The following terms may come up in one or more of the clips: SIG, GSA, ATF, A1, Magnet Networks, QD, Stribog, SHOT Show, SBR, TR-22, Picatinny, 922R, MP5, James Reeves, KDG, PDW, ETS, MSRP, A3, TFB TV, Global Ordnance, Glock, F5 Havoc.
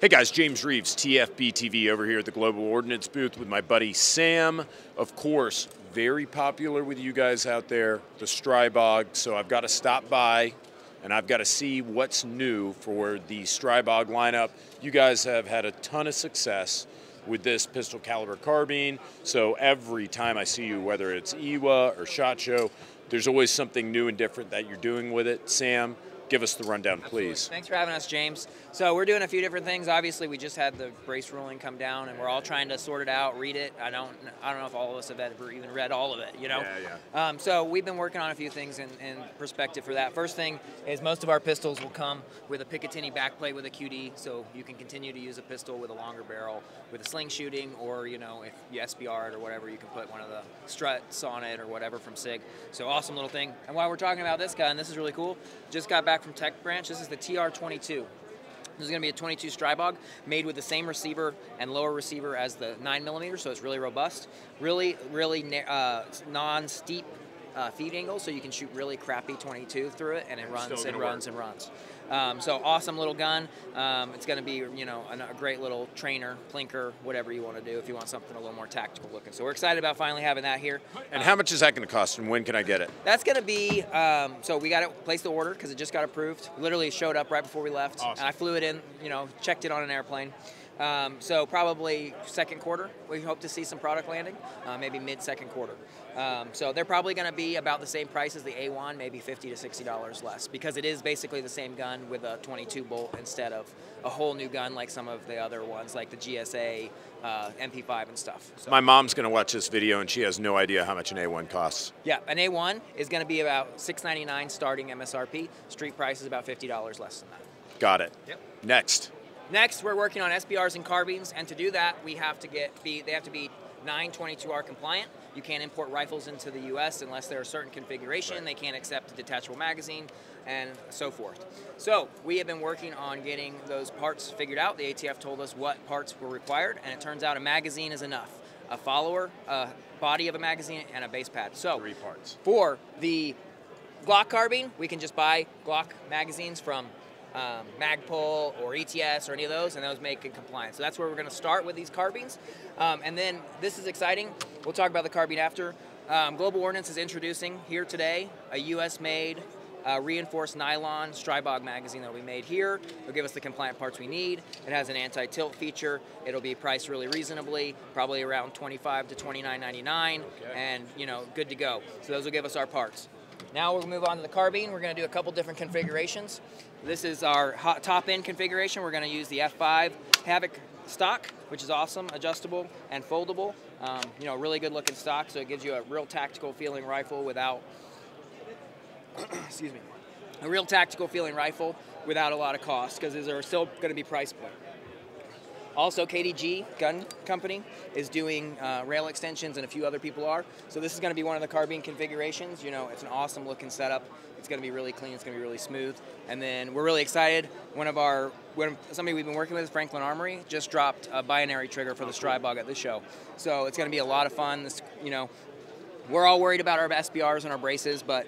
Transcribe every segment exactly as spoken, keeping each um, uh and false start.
Hey guys, James Reeves, T F B T V over here at the Global Ordnance booth with my buddy Sam. Of course, very popular with you guys out there, the Stribog. So I've got to stop by and I've got to see what's new for the Stribog lineup. You guys have had a ton of success with this pistol caliber carbine. So every time I see you, whether it's I W A or SHOT Show, there's always something new and different that you're doing with it. Sam, give us the rundown, please. Absolutely. Thanks for having us, James. So we're doing a few different things. Obviously, we just had the brace ruling come down, and we're all trying to sort it out, read it. I don't, I don't know if all of us have ever even read all of it, you know. Yeah, yeah. Um, so we've been working on a few things in, in perspective for that. First thing is most of our pistols will come with a Picatinny backplate with a Q D, so you can continue to use a pistol with a longer barrel with a sling shooting, or you know, if you S B R it or whatever, you can put one of the struts on it or whatever from SIG. So awesome little thing. And while we're talking about this gun, this is really cool. Just got back from Tech Branch. This is the T R twenty-two. This is going to be a twenty-two Stribog made with the same receiver and lower receiver as the nine millimeter, so it's really robust. Really, really uh, non-steep uh, feed angle, so you can shoot really crappy twenty-two through it, and it runs and runs and runs. Um, so awesome little gun. Um, it's going to be, you know, a, a great little trainer, plinker, whatever you want to do if you want something a little more tactical looking. So we're excited about finally having that here. And um, how much is that going to cost, and when can I get it? That's going to be, um, so we got to place the order because it just got approved. Literally showed up right before we left. Awesome. And I flew it in, you know, checked it on an airplane. Um, so probably second quarter, we hope to see some product landing, uh, maybe mid-second quarter. Um, so they're probably going to be about the same price as the A one, maybe fifty to sixty dollars less, because it is basically the same gun with a twenty-two bolt instead of a whole new gun like some of the other ones like the G S A, uh, M P five and stuff. So my mom's going to watch this video and she has no idea how much an A one costs. Yeah, an A one is going to be about six ninety-nine starting M S R P. Street price is about fifty dollars less than that. Got it. Yep. Next. Next, we're working on S B Rs and carbines, and to do that, we have to get be they have to be nine twenty-two R compliant. You can't import rifles into the U S unless they're a certain configuration. Right. They can't accept a detachable magazine and so forth. So we have been working on getting those parts figured out. The A T F told us what parts were required, and it turns out a magazine is enough. A follower, a body of a magazine, and a base pad. So three parts. For the Glock carbine, we can just buy Glock magazines from Um, Magpul or E T S or any of those, and those make it compliant. So that's where we're going to start with these carbines. Um, and then this is exciting. We'll talk about the carbine after. Um, Global Ordnance is introducing here today a U S made uh, reinforced nylon Stribog magazine that we made here. It'll give us the compliant parts we need. It has an anti-tilt feature. It'll be priced really reasonably, probably around twenty-five to twenty-nine ninety-nine, okay. And you know, good to go. So those will give us our parts. Now we'll move on to the carbine. We're going to do a couple different configurations. This is our hot top end configuration. We're going to use the F five Havoc stock, which is awesome, adjustable and foldable. Um, you know, really good looking stock, so it gives you a real tactical feeling rifle without, excuse me, a real tactical feeling rifle without a lot of cost, because these are still going to be price point. Also, K D G Gun Company is doing uh, rail extensions, and a few other people are. So this is going to be one of the carbine configurations. You know, it's an awesome looking setup. It's going to be really clean. It's going to be really smooth. And then we're really excited. One of our, when, somebody we've been working with, Franklin Armory, just dropped a binary trigger for the Stribog at this show. So it's going to be a lot of fun. This, you know, we're all worried about our S B Rs and our braces, but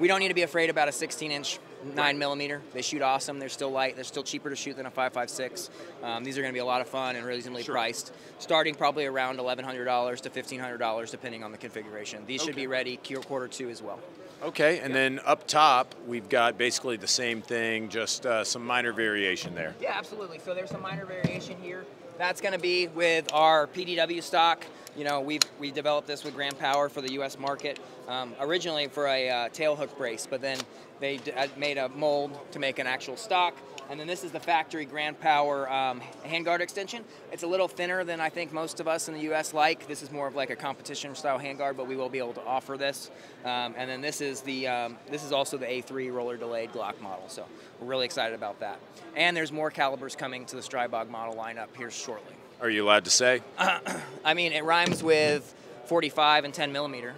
we don't need to be afraid about a sixteen inch. Nine millimeter. They shoot awesome. They're still light. They're still cheaper to shoot than a five five six. Um, these are going to be a lot of fun and reasonably sure. priced, starting probably around eleven hundred to fifteen hundred dollars, depending on the configuration. These okay. should be ready quarter two as well. Okay, and yeah. then up top we've got basically the same thing, just uh, some minor variation there. Yeah, absolutely. So there's some minor variation here. That's going to be with our P D W stock. You know, we've we developed this with Grand Power for the U S market, um, originally for a uh, tail hook brace, but then they d made a mold to make an actual stock. And then this is the factory Grand Power um, handguard extension. It's a little thinner than I think most of us in the U S like. This is more of like a competition style handguard, but we will be able to offer this. Um, and then this is the um, this is also the A three roller delayed Glock model. So we're really excited about that. And there's more calibers coming to the Stribog model lineup here shortly. Are you allowed to say? Uh, I mean, it rhymes with forty-five and ten millimeter.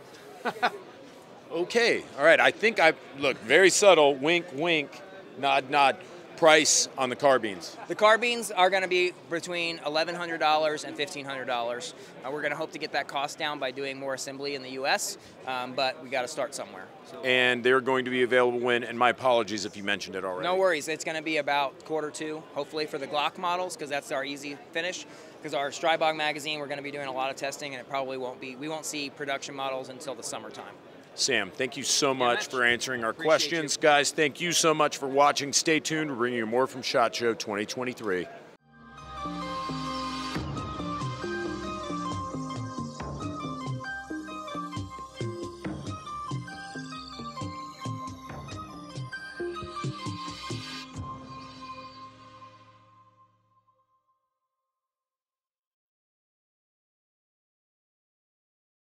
Okay. All right. I think I, look, very subtle, wink, wink, nod, nod. price on the carbines? The carbines are going to be between eleven hundred dollars and fifteen hundred dollars. Uh, we're going to hope to get that cost down by doing more assembly in the U S, um, but we got to start somewhere. So. And they're going to be available when, and my apologies if you mentioned it already. No worries, it's going to be about quarter two, hopefully, for the Glock models, because that's our easy finish. Because our Stribog magazine, we're going to be doing a lot of testing, and it probably won't be, we won't see production models until the summertime. Sam, thank you so much for answering our questions. Guys, thank you so much for watching. Stay tuned. We're bringing you more from SHOT Show twenty twenty-three.